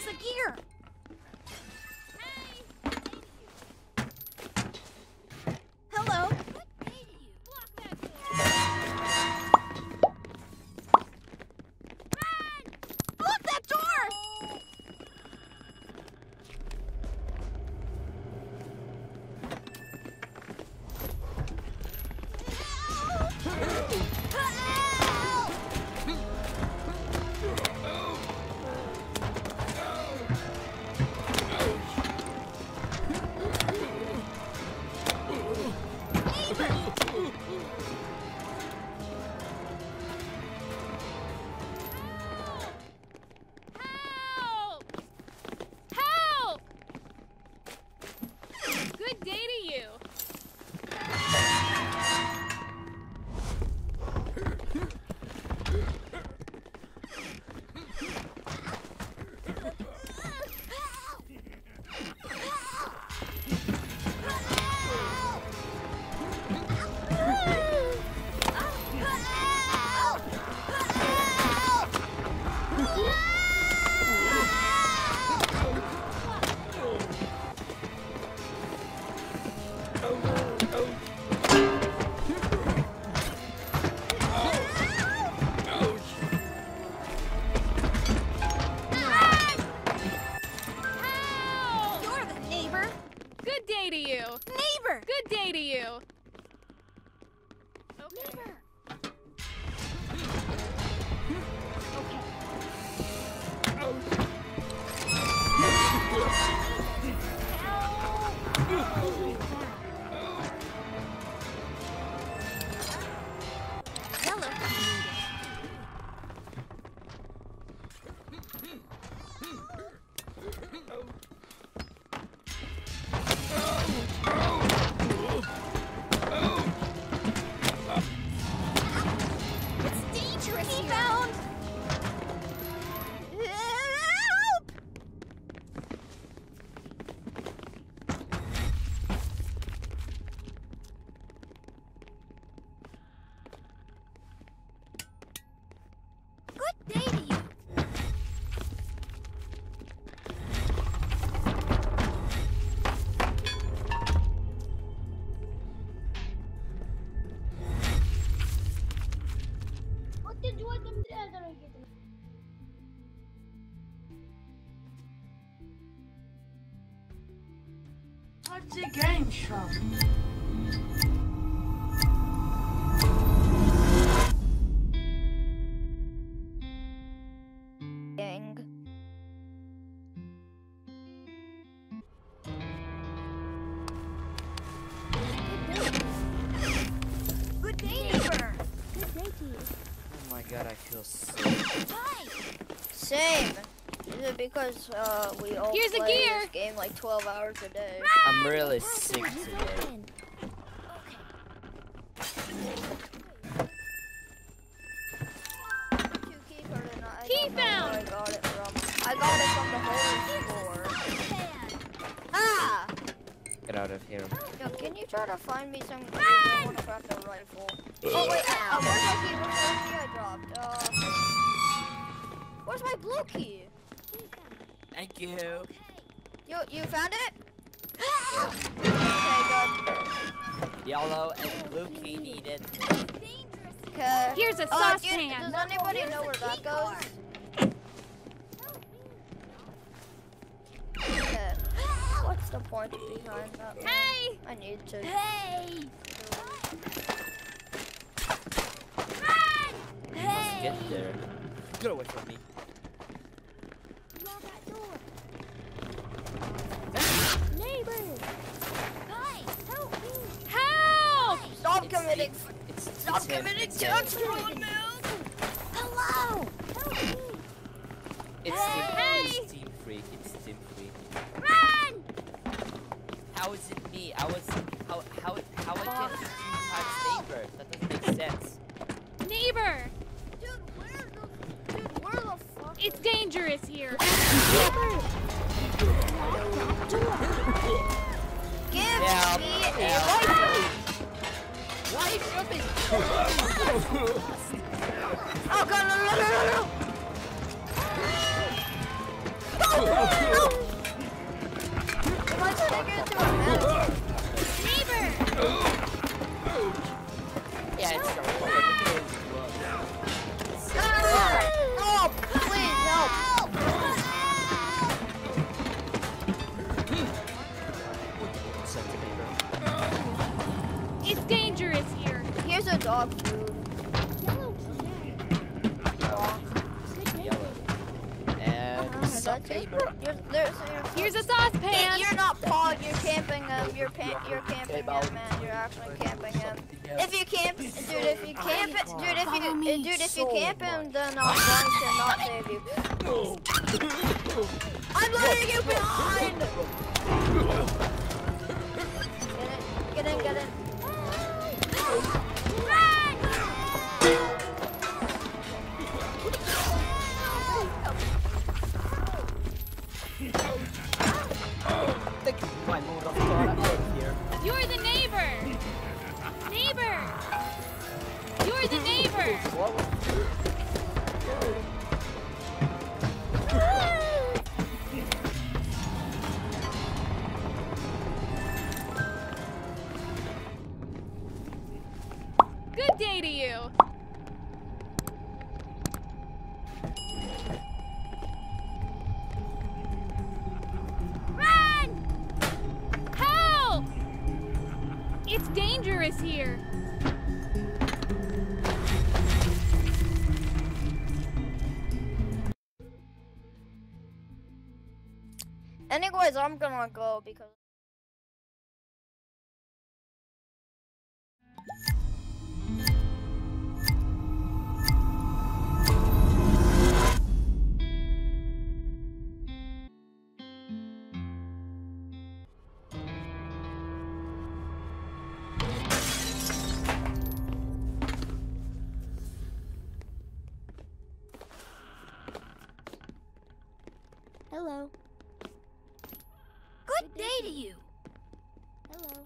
us a gear. Hello. The game shop. Good day, neighbor. Good day to you. Oh my god, I feel sick. Same. Is it because we all play this game like 12 hours a day? I'm really sick today. You found it? Okay, good. Yellow and blue key needed. Kay. Here's a saucepan. Does anybody know where that goes? Okay. What's the point behind that? Hey! I need to. Hey! Run! Hey! Get there. Get away from me. Hello! It's Team Freak. It's Team Freak. Run! How is it me? How I can be two times neighbor? That doesn't make sense. Neighbor! Dude, where the fuck? It's dangerous here. Neighbor! Give me a life of it! Oh god, no! Here's a saucepan. You're not Paul. You're camping him. You're camping him, man. You're actually camping him. If you camp, dude. If you camp him, then I'm going to not save you. I'm letting you behind. Get in. Get in. Run! You're the neighbor! Neighbor! You're the neighbor! Good day to you! It's dangerous here. Anyways, I'm gonna go because hello. Good day to you. Hello.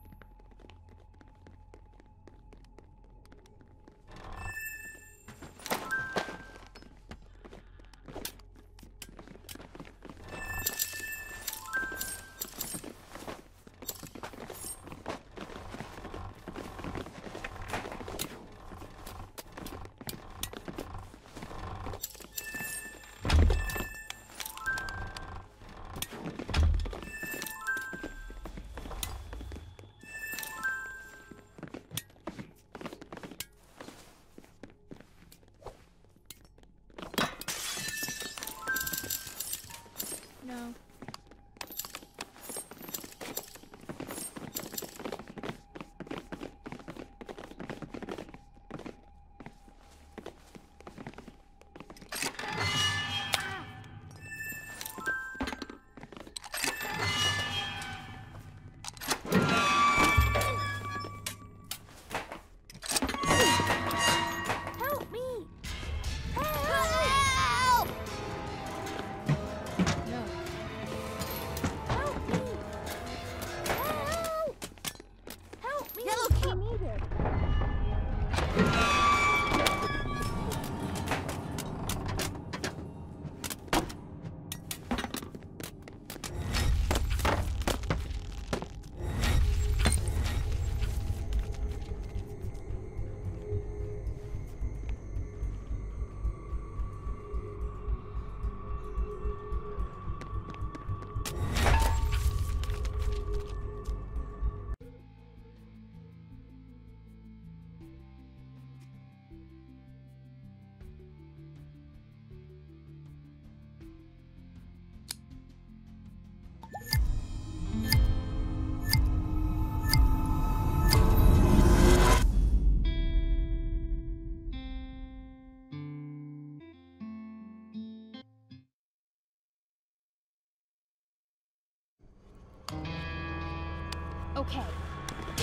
Okay.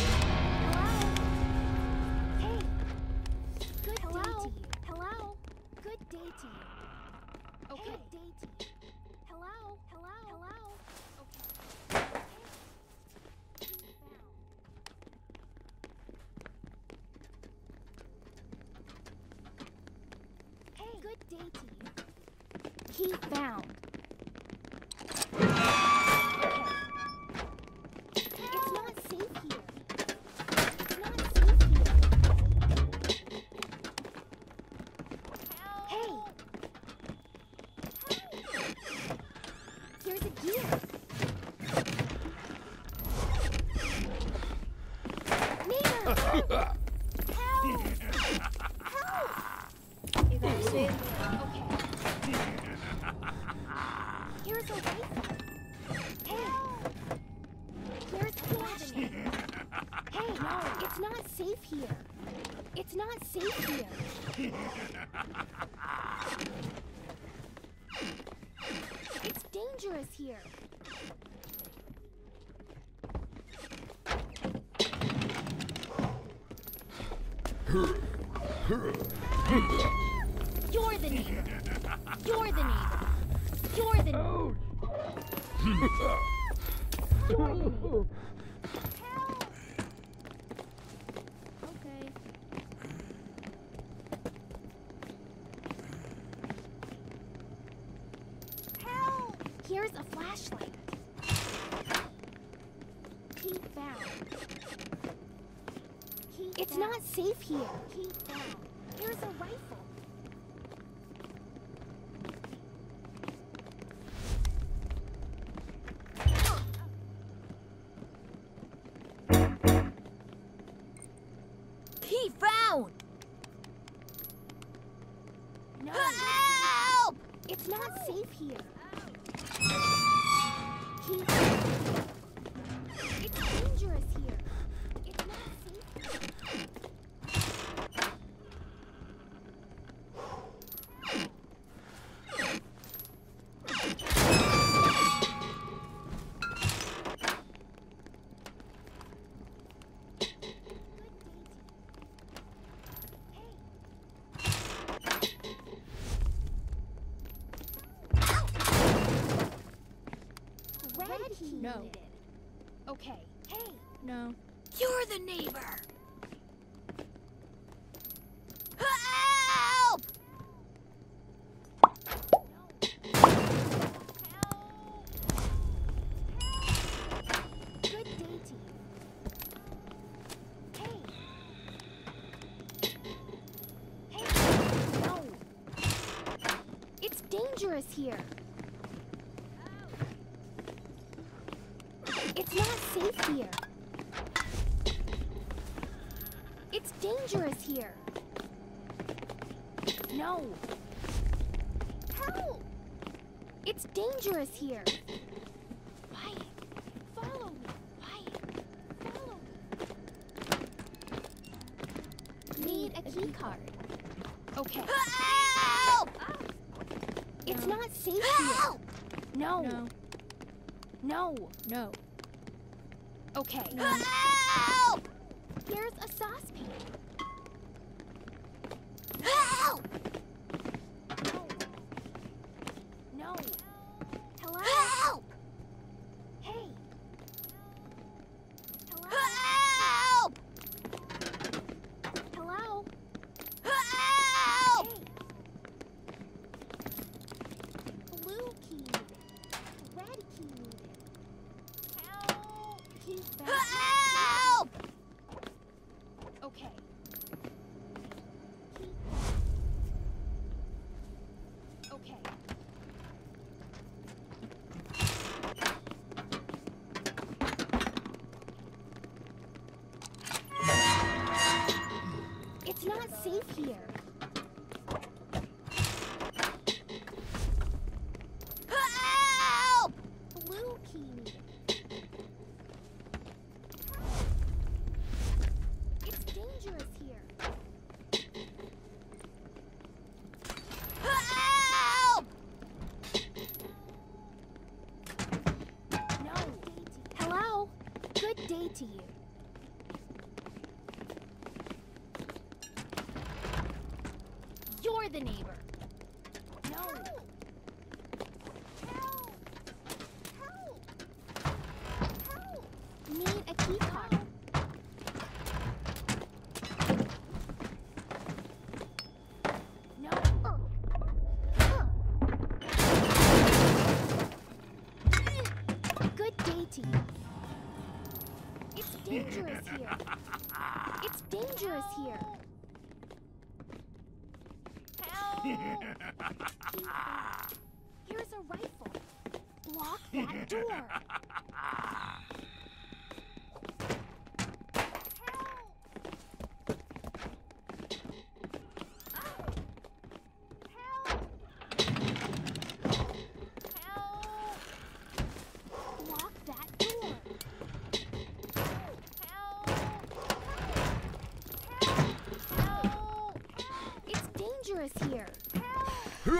Hello. Hey. Good hello. Day to you. Hello. Good day to you. Okay. Good day to you. Hello. Hello. Hello. Okay. Hey. Good day to you. He found. Help! Help! You guys saved me. Okay. Here's a rifle. Hey! Here's Claudine. Hey, no, it's not safe here. It's not safe here. It's dangerous here. You're the neighbor. You're the neighbor. You're the neighbor. You're the neighbor. Help. Okay. Help. Here's a flashlight. Keep back. It's not safe here. Keep down. Here's a rifle. He found. No. Help! It's not safe here. Keep down. It's dangerous here. No. Okay. Hey. No. You're the neighbor. Help! No. Help! Good day to you. Hey. Hey. No. It's dangerous here. It's not safe here. It's dangerous here. No. Help! It's dangerous here. Quiet. Follow me. Quiet. Follow me. Need a key card. Okay. Help! It's not safe here. No. No. No. No. Okay. No. Help! Here's a saucepan. Help! No. No. Hello? Help! Hey. Hello? Help! Hello? Help! Hey. Blue key. Red key. Help! Okay. Okay. It's not safe here. Help! Blue key. Day to you. You're the neighbor. No. Help! Help! Help! Help! Need a key card. No. Good day to you. It's dangerous here. It's dangerous here. Help! Here's a rifle. Block that door. Help! dangerous here. Help!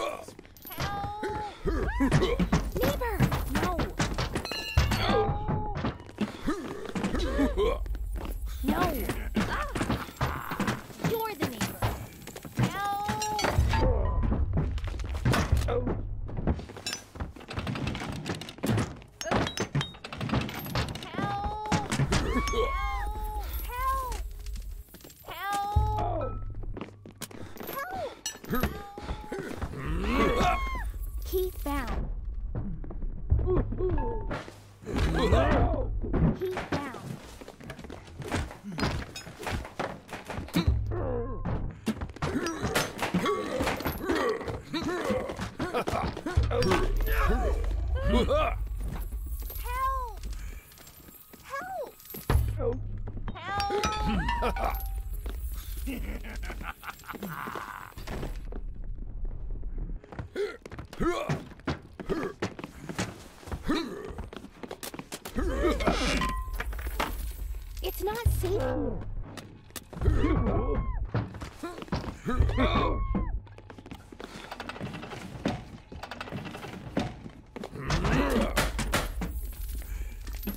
Help! Neighbor! No! No! No! You're the neighbor! Help! It's not safe.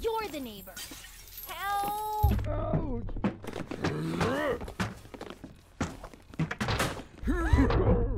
You're the neighbor. Help! Ouch. Here. Help! No.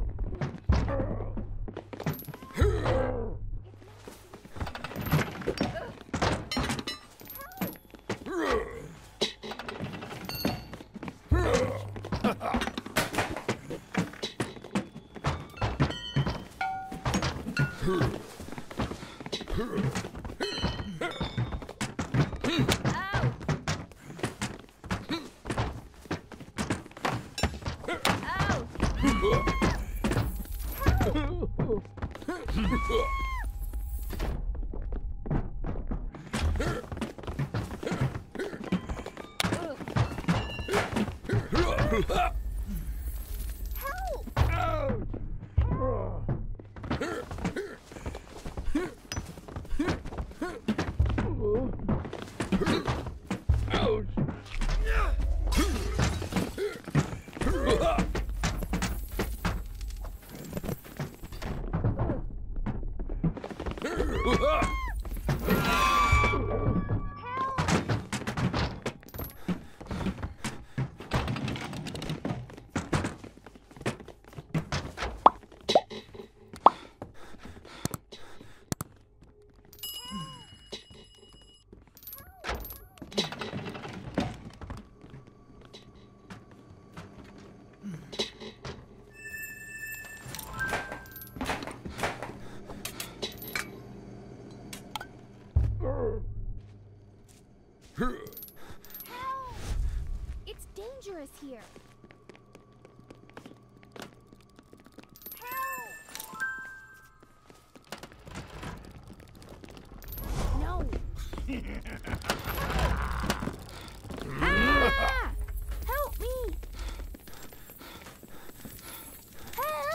Ah! Help me! Help!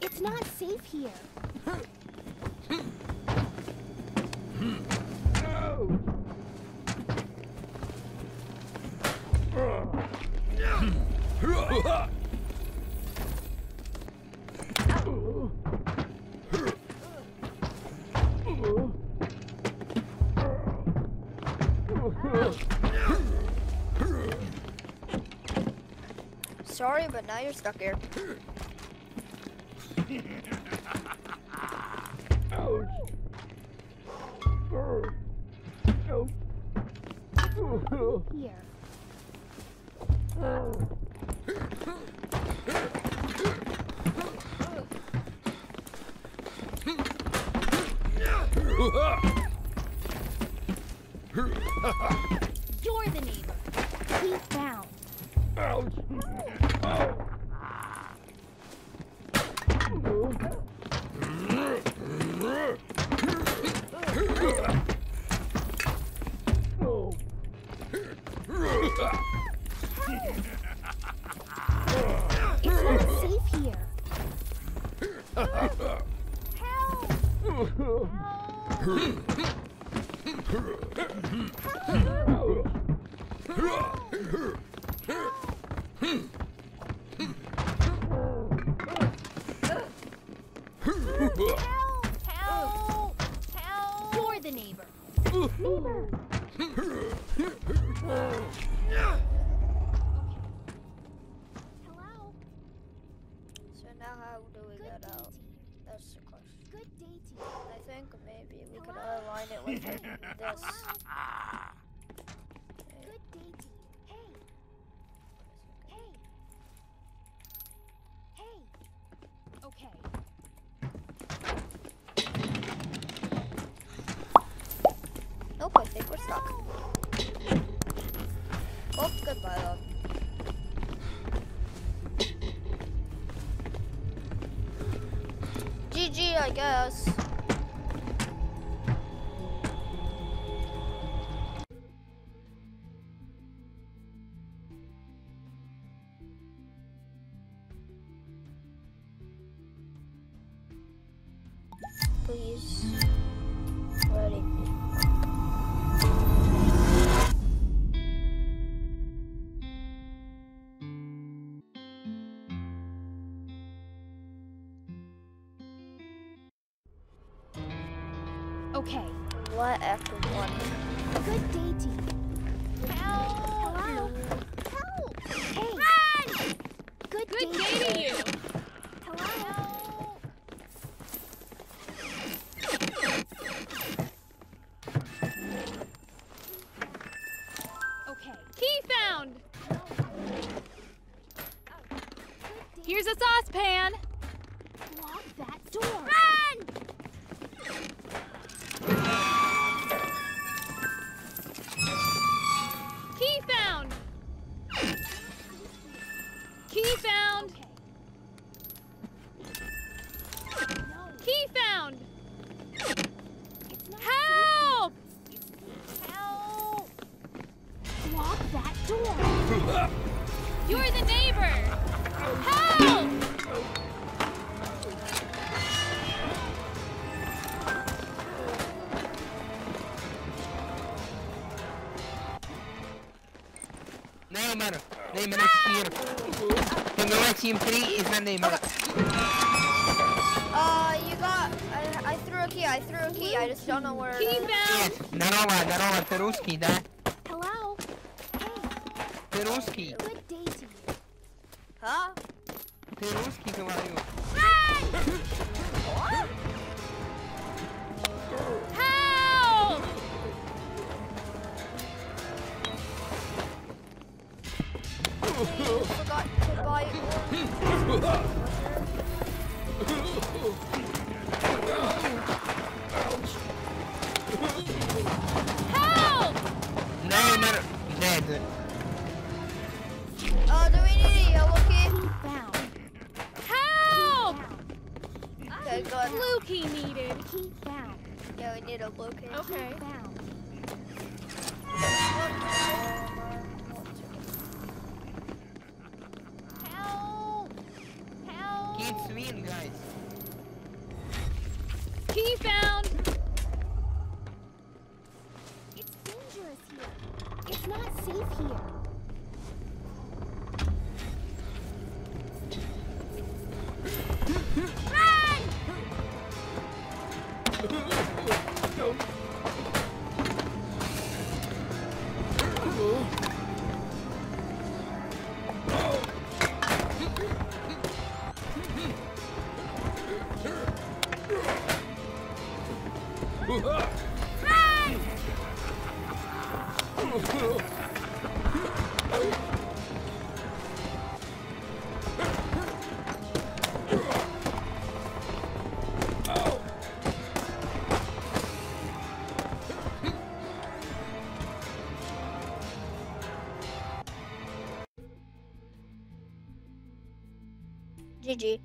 It's not safe here. Oh! Here. Sorry, but now you're stuck here. You're the neighbor. He's found. Ouch. Ow. GG, I guess. Please. Ready. Okay. What after one? Good day to you. Help! Hello. Help! Hey! Run! Good day to you. Hello. Okay. Key found. Here's a saucepan. Lock that door. Run! Key found! You're the neighbor! Help! Neymar! Neymar is here! The Noah Team 3 is a Neymar! You got... I threw a key, I just don't know where... Key found! Yes, здорово, ты русский, да? Hello? Ты русский? Huh? Ты русский говорю. Run! Help! You forgot to buy Help! No, I'm dead. Do we need a yellow key? Help! Okay, good. Blue key needed. Key found. Yeah, we need a blue key. Okay. Help! Help! Keep swinging, guys. Key found. It's dangerous here. It's not safe here. GG.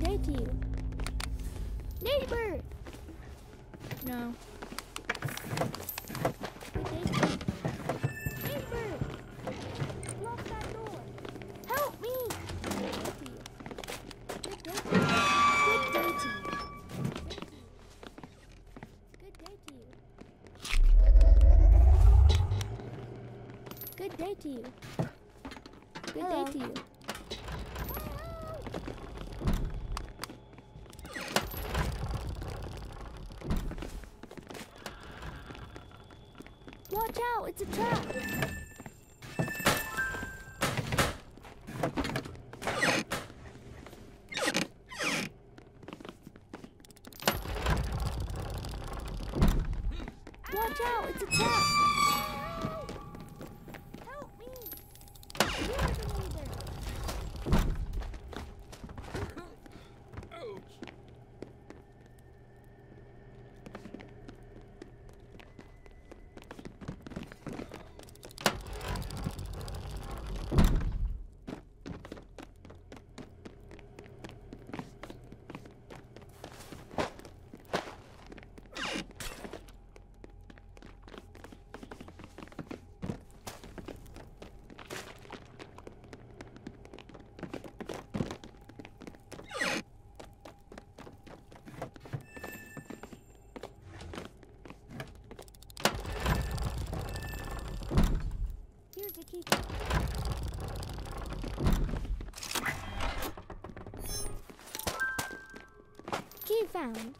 update you. Neighbor! No. Good day to you. Good Hello. Day to you. Watch out, it's a trap. Watch out, it's a trap. Key found.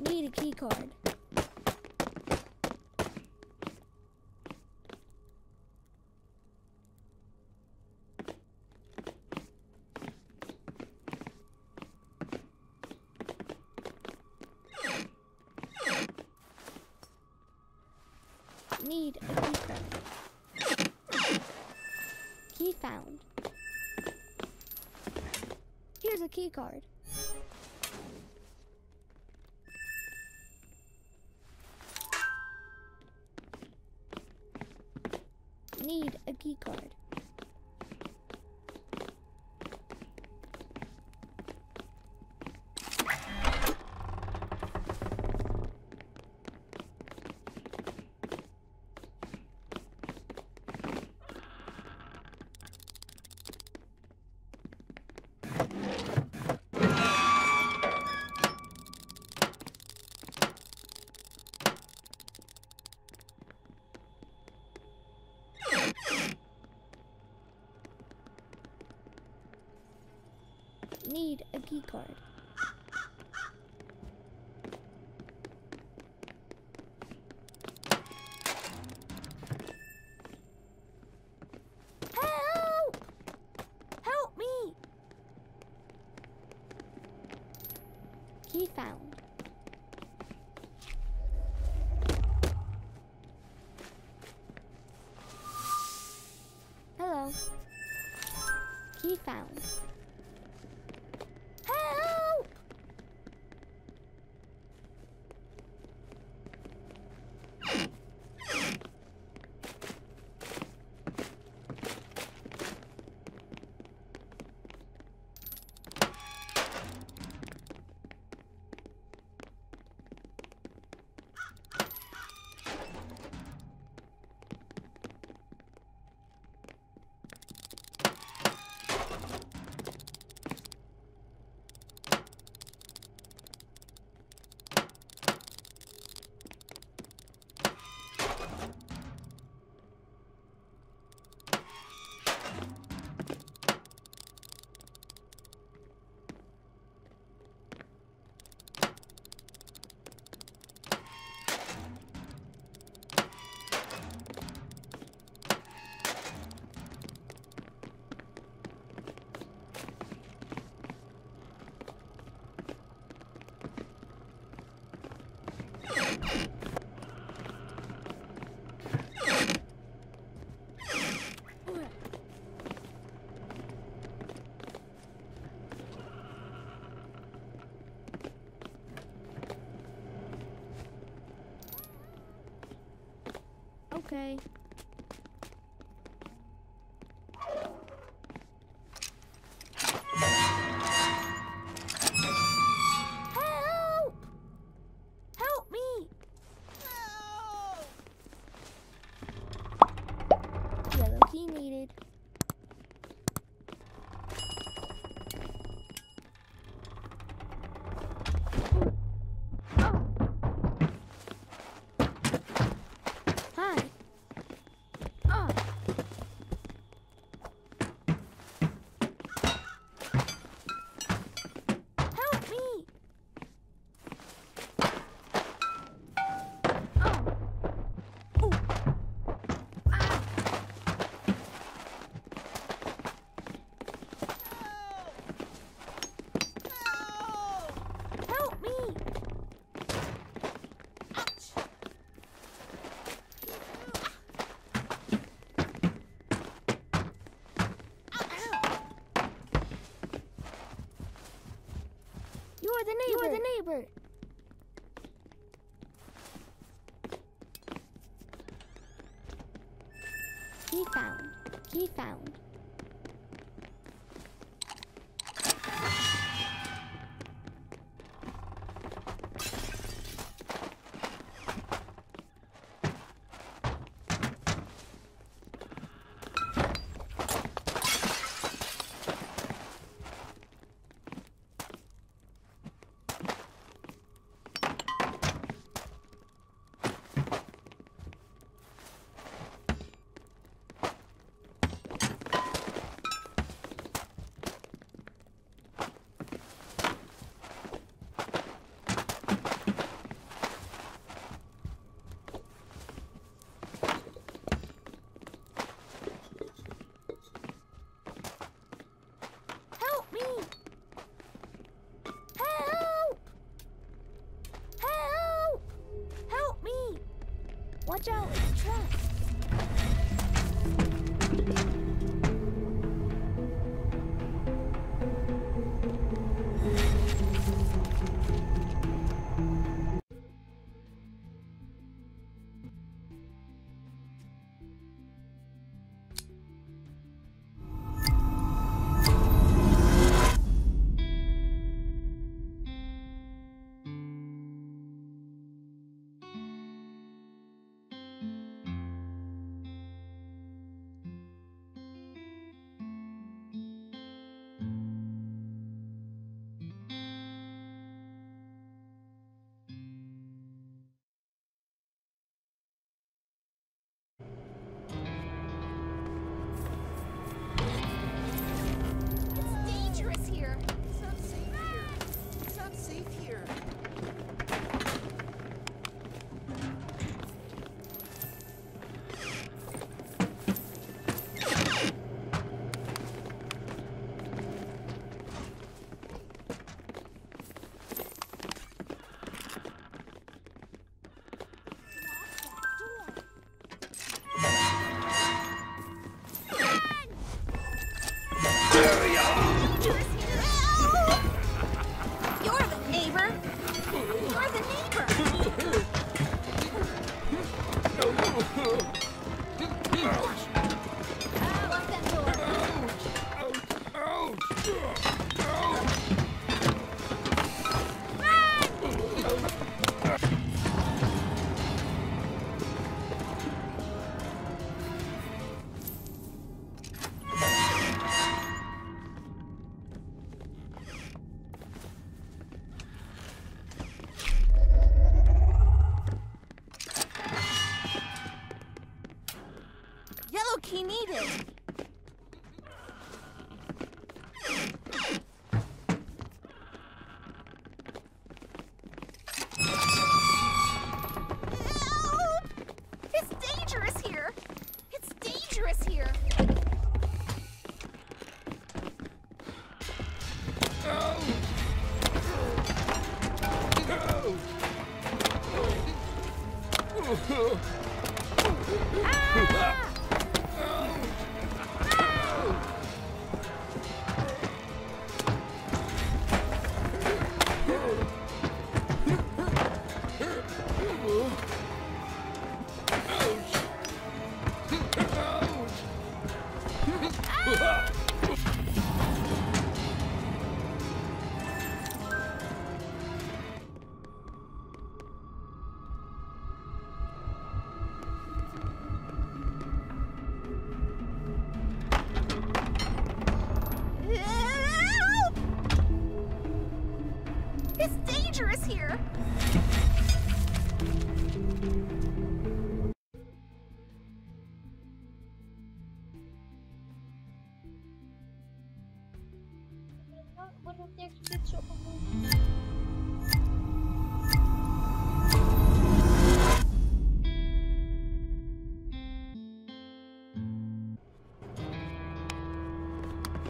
Need a key card. Need a key card. Key found. Here's a key card. Need a key card. Need a key card. Help! Help me! Key found. Hello. Key found. Okay. You're the neighbor. Key found. Key found. Watch out, it's trapped. He needed.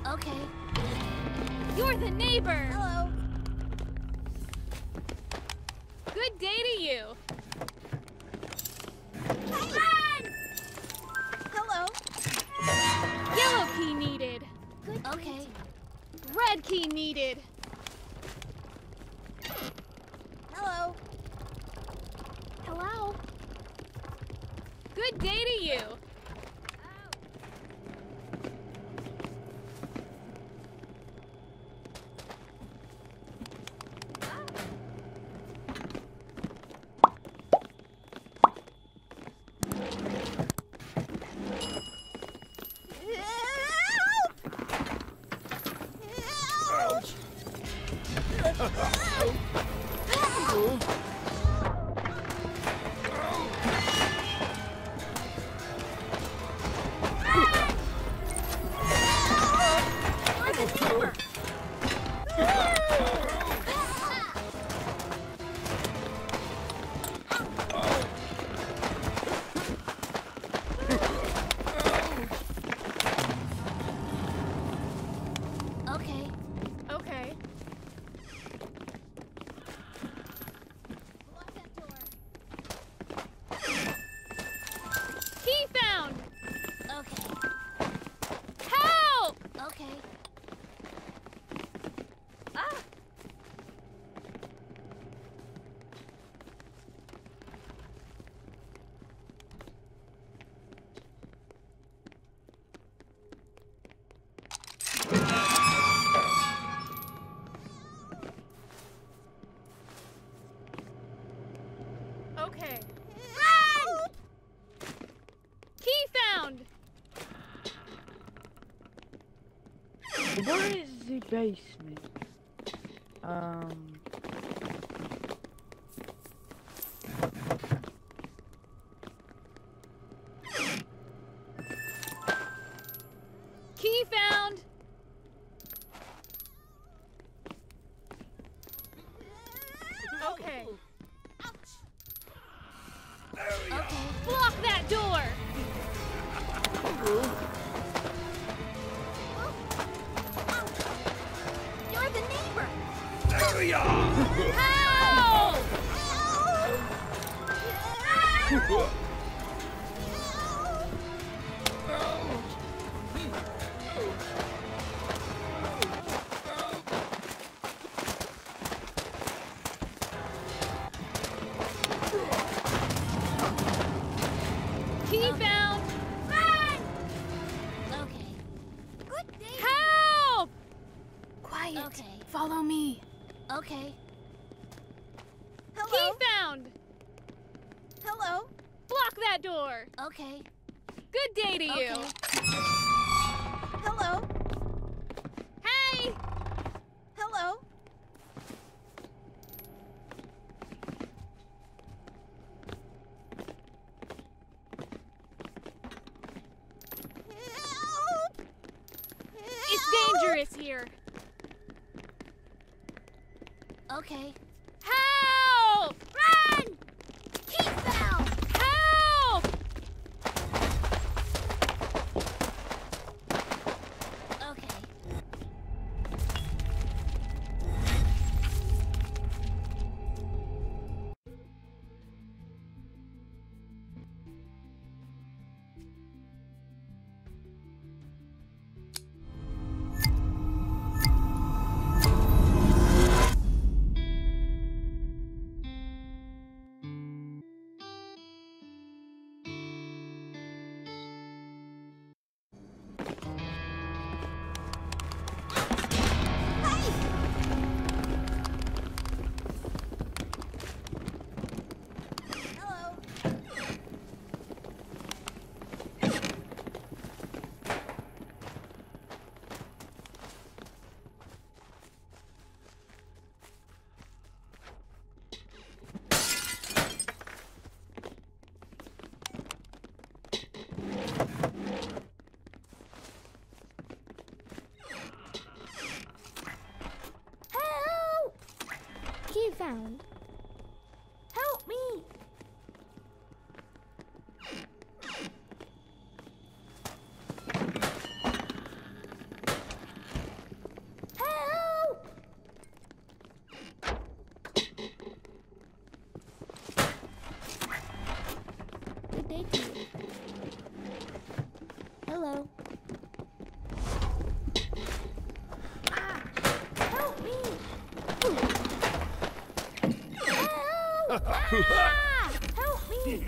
Okay. You're the neighbor. Hello. Good day to you. Run! Hello. Yellow key needed. Good. Okay. Red key needed. Hello? Good day to you. Where is the basement? Key found. Okay. Ouch. Okay. Block that door. How? How? Okay. Good day to you. Hello. Hey. Hello. Help. It's dangerous here. Okay. Found. Help me! Help! Good day to you. Hello. Help me! Ooh. Ah! Help! Help!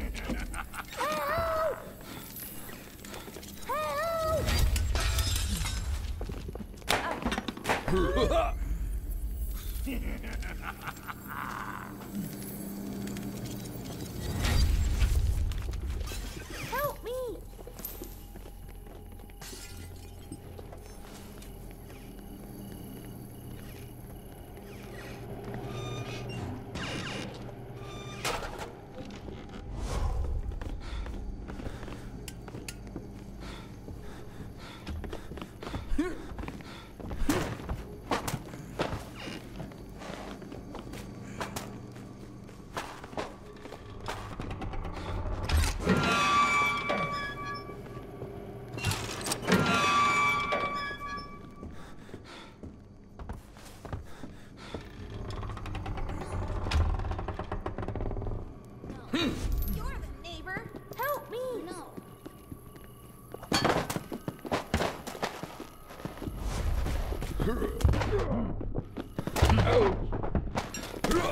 Help!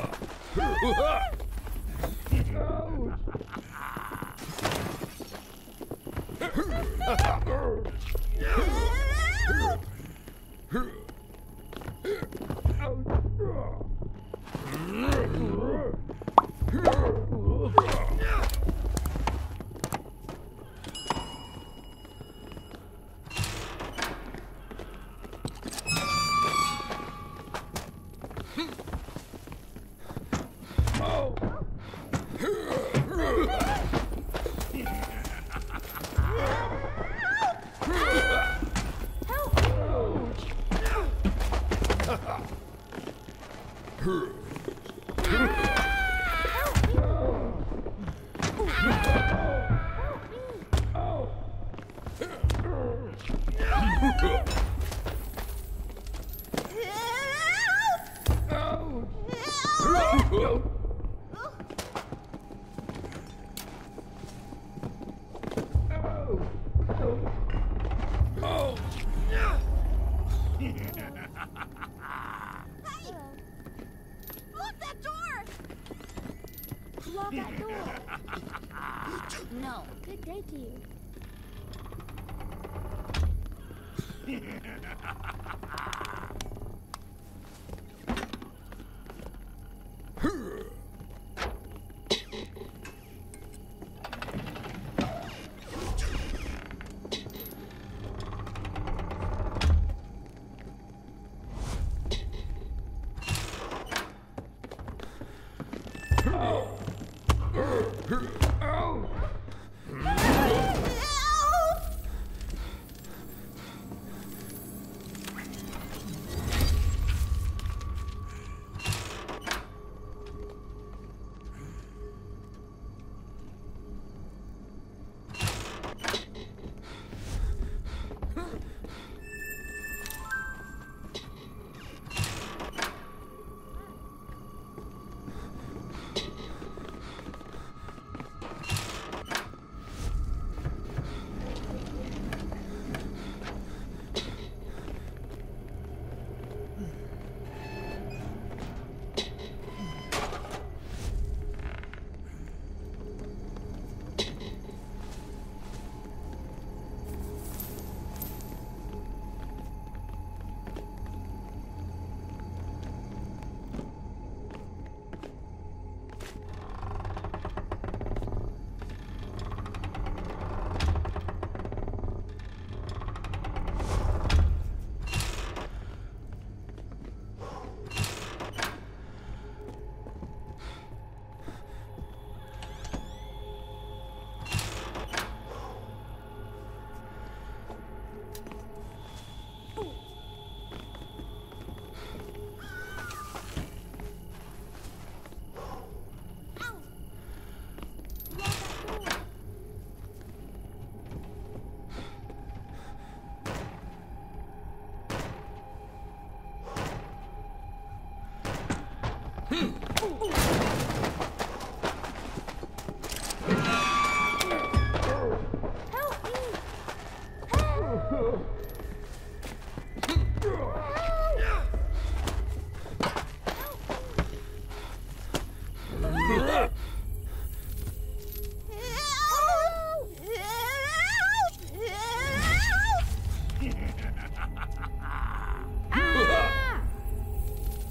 Help me!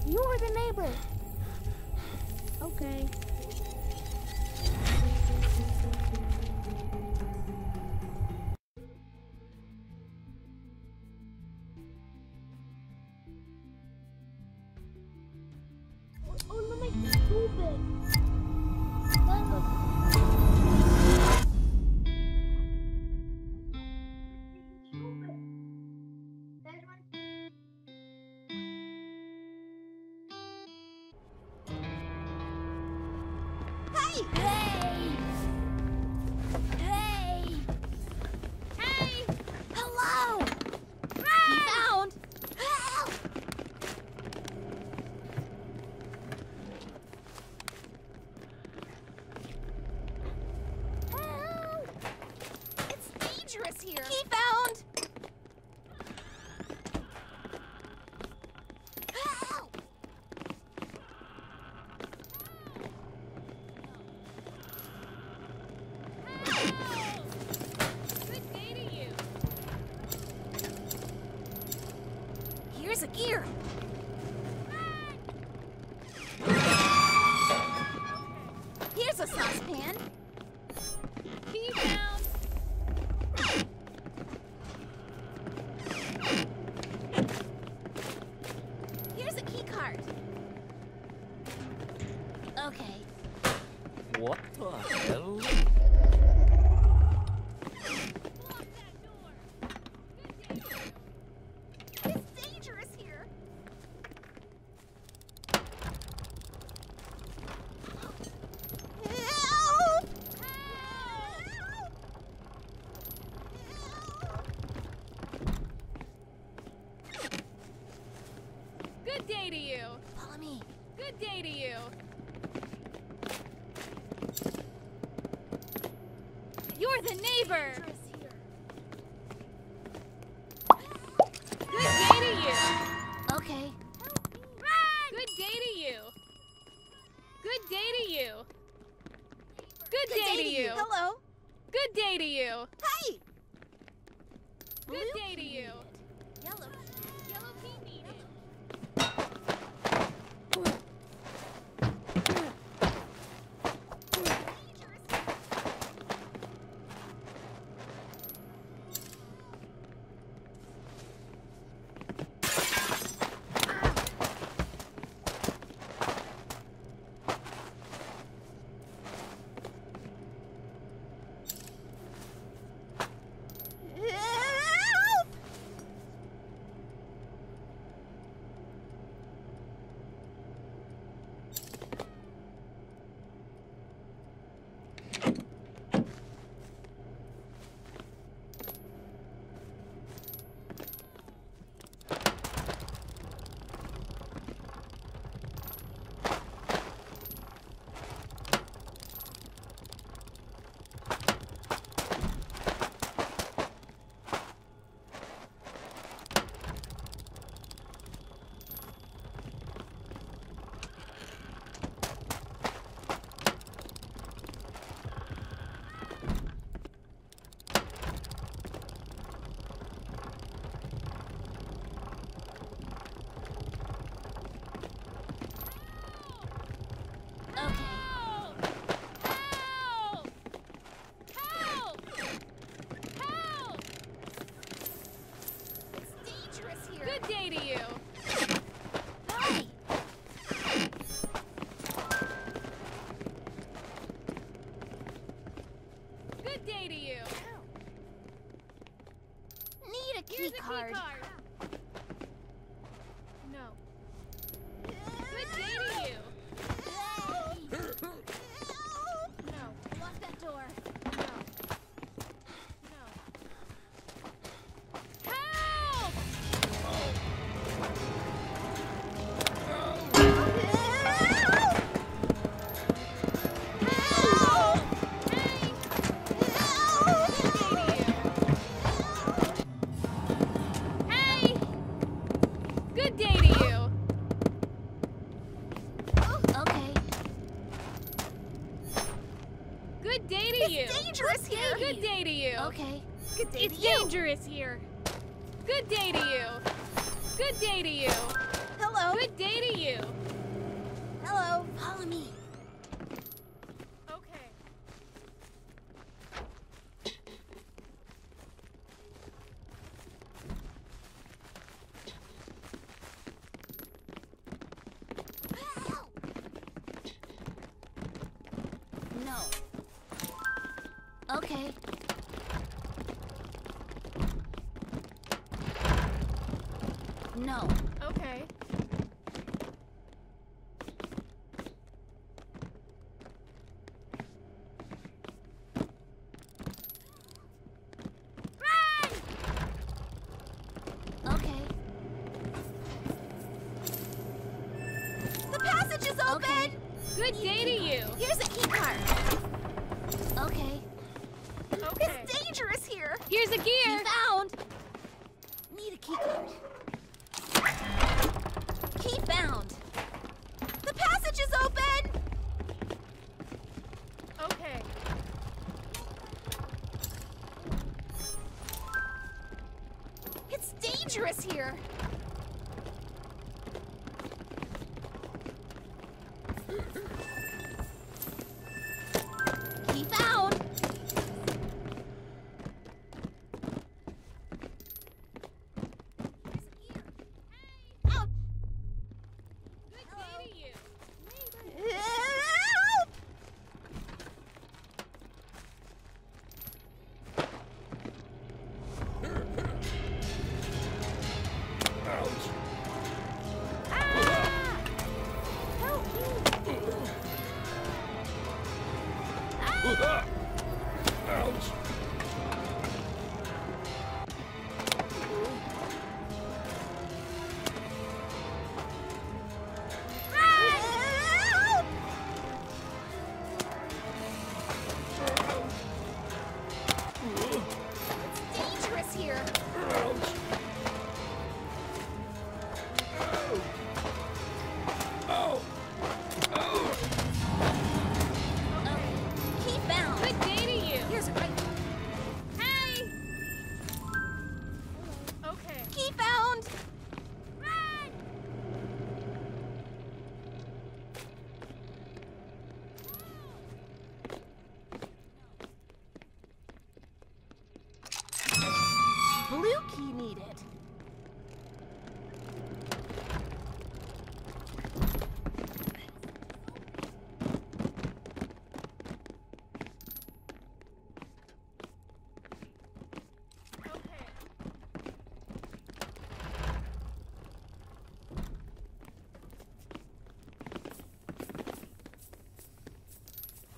You're the neighbor. Okay. Dangerous here. Good day to you. Good day to you. Hello. Good day to you. No. Okay. No. Okay.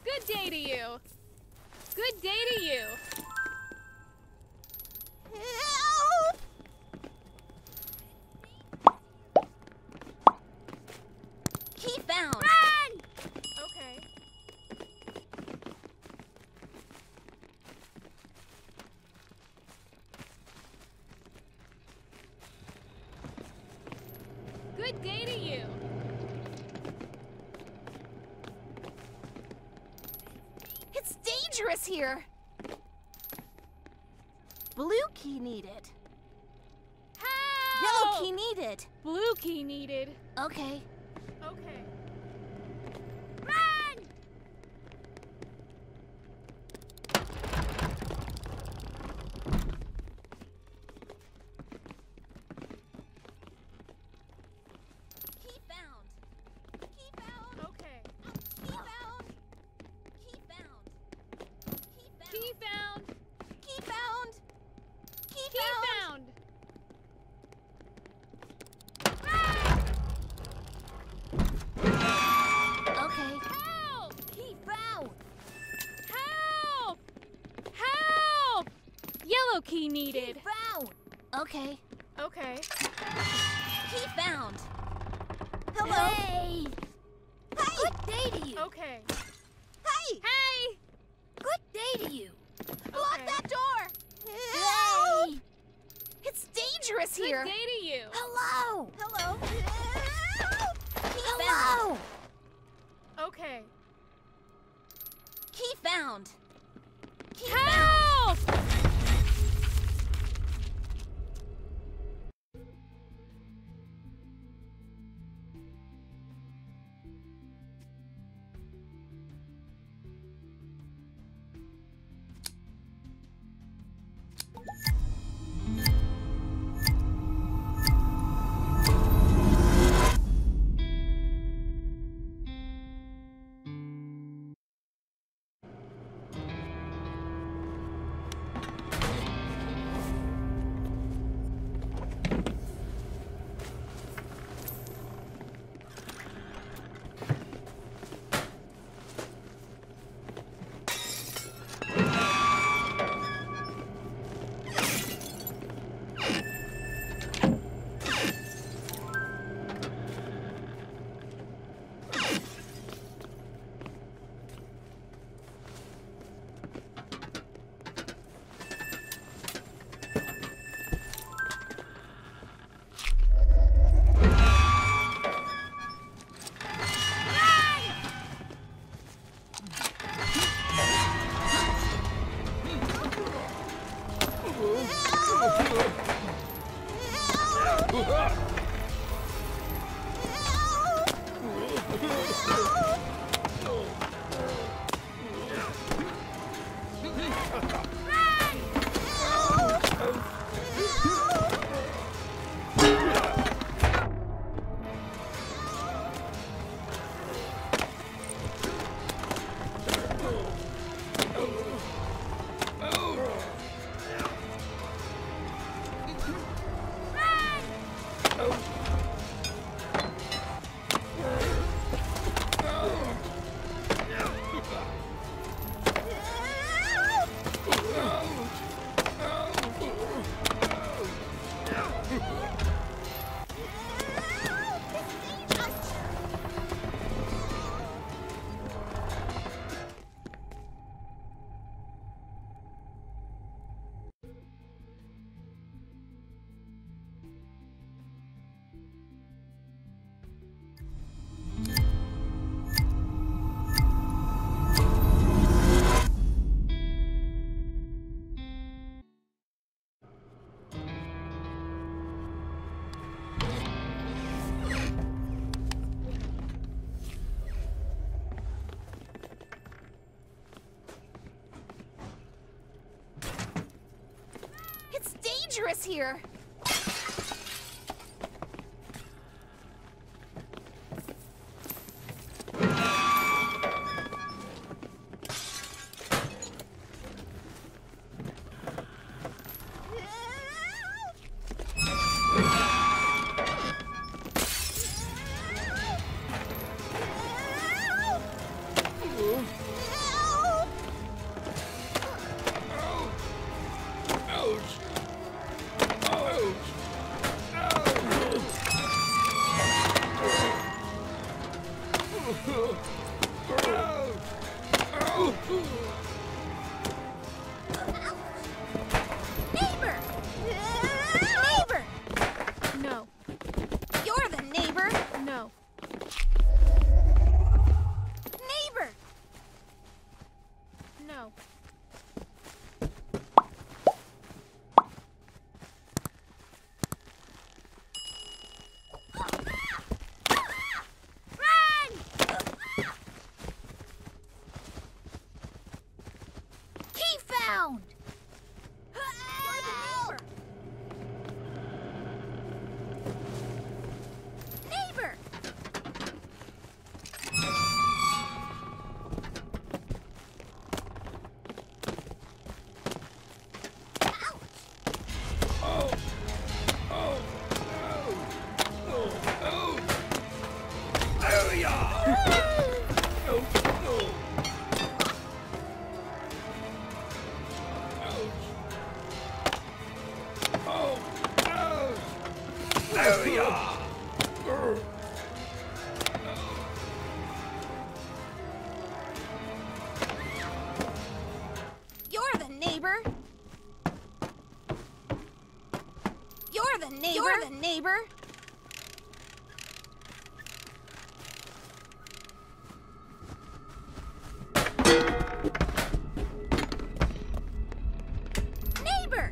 Good day to you. Good day to you. Here. Blue key needed. Help! Yellow key needed. Blue key needed. Okay. Okay. Run! Key found. Key found. Okay. Key found. Key found! Key found! Key found! Key found! Ah! Okay. Help! Key found! Help! Help! Yellow key needed. Key found! Okay. Okay. Key found! Hello! Hey! Hey! Good day to you! Okay. Hey! Hey! Good day to you. Okay. Lock that door. Help! Hey. It's dangerous here. Good day to you. Hello. Hello. Help. Key Hello. Found. Okay. Key found. Key Help! Found. dangerous here. Neighbor? Neighbor!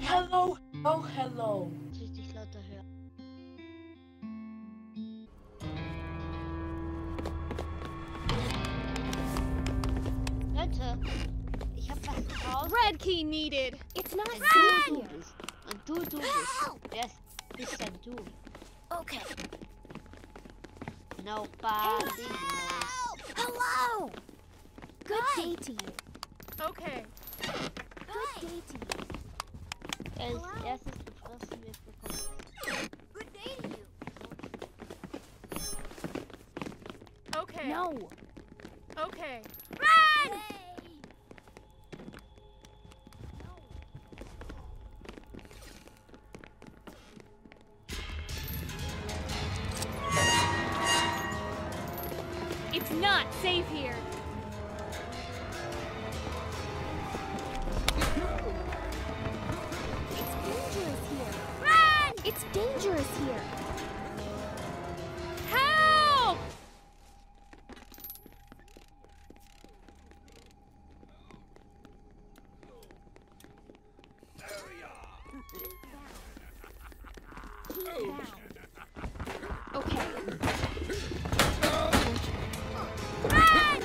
Help! Hello, oh hello. Das ist nicht lauter hören. Leute, ich hab was raus. Red key needed. It's not and du bist. Und du bist. Yes, bist dann du. Okay. Nobody knows. Hello. Good day to you. Okay. Good day to you. Als erstes gefressen wird bekommen. Okay. No. Okay. Run! No. It's not safe here. It's dangerous here. Help! There we are. Keep down. Okay. Run!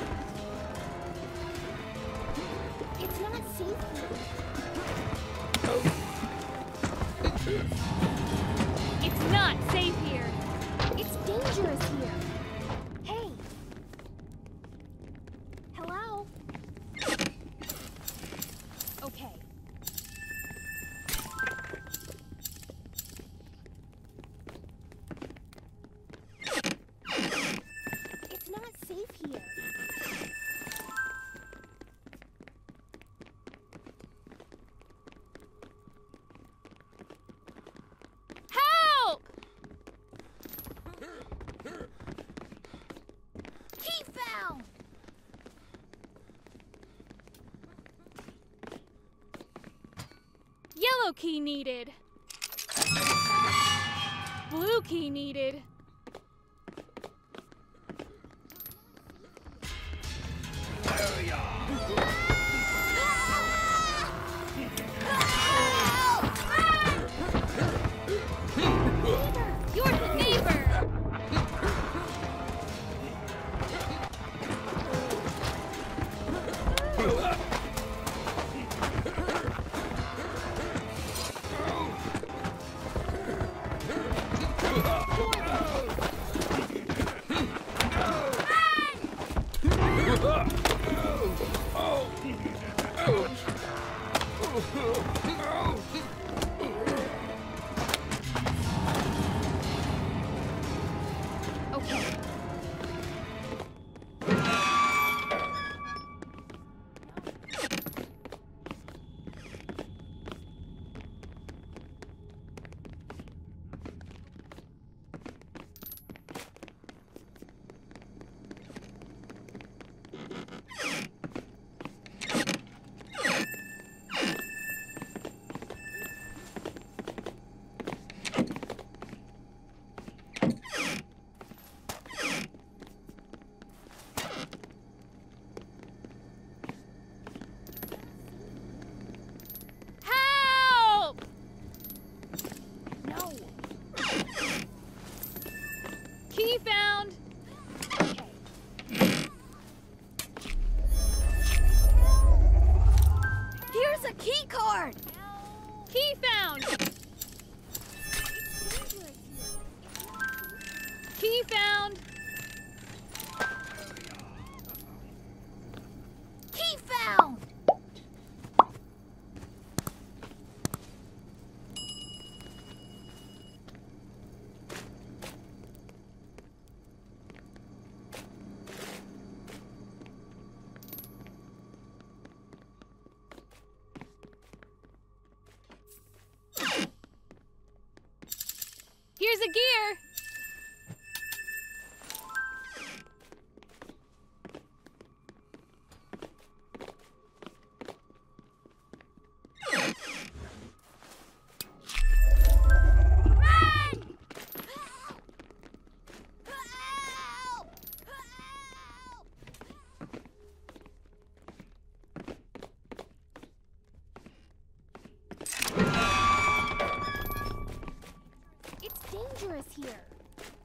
It's not safe here. It's not safe here. It's dangerous here. Hey. Hello? Okay. It's not safe here. Yellow key needed. Blue key needed. Here's a gear.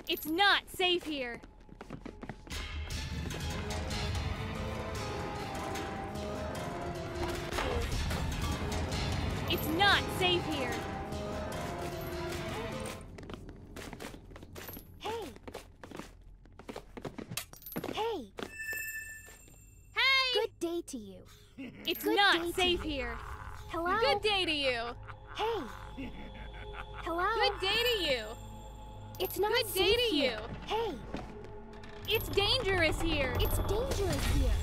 It's not safe here. It's not safe here. Hey. Good day to you. It's not safe here. Hello. Good day to you. Hey. Hello. Good day to you. It's not good day to you. Hey, it's dangerous here. It's dangerous here.